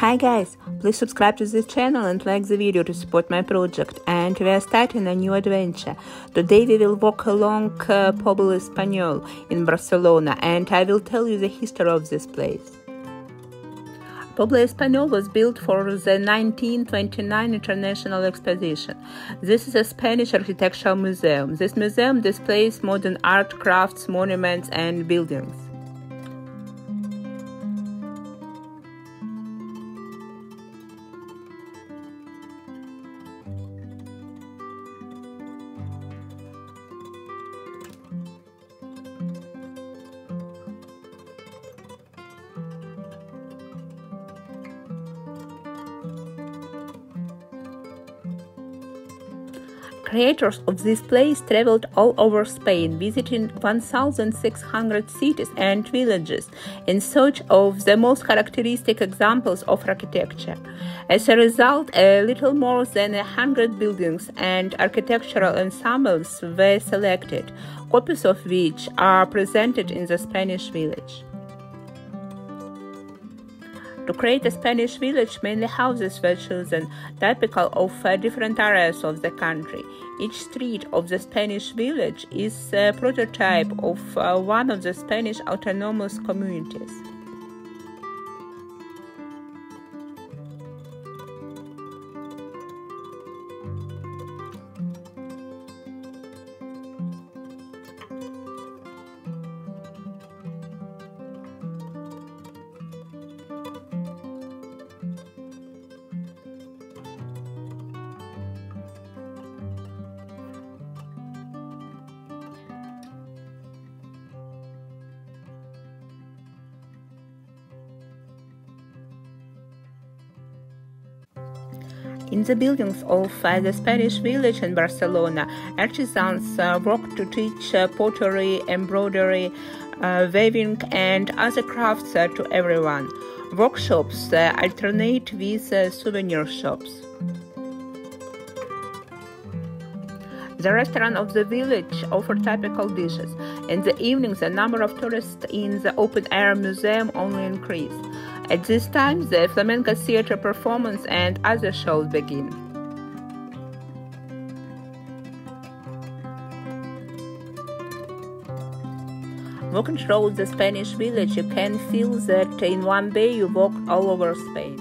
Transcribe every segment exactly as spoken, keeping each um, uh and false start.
Hi guys, please subscribe to this channel and like the video to support my project, and we are starting a new adventure. Today we will walk along uh, Poble Espanyol in Barcelona, and I will tell you the history of this place. Poble Espanyol was built for the nineteen twenty-nine International Exposition. This is a Spanish architectural museum. This museum displays modern art, crafts, monuments and buildings. Creators of this place traveled all over Spain, visiting one thousand six hundred cities and villages in search of the most characteristic examples of architecture. As a result, a little more than a hundred buildings and architectural ensembles were selected, copies of which are presented in the Spanish village. To create a Spanish village, many houses were chosen, typical of uh, different areas of the country. Each street of the Spanish village is a prototype of uh, one of the Spanish autonomous communities. In the buildings of uh, the Spanish village in Barcelona, artisans uh, worked to teach uh, pottery, embroidery, uh, weaving and other crafts uh, to everyone. Workshops uh, alternate with uh, souvenir shops. The restaurant of the village offered typical dishes. In the evenings, the number of tourists in the open-air museum only increased. At this time, the flamenco theater performance and other shows begin. Walking through the Spanish village, you can feel that in one day you walk all over Spain.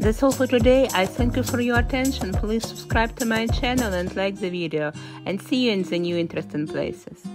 That's all for today. I thank you for your attention. Please subscribe to my channel and like the video. And see you in the new interesting places.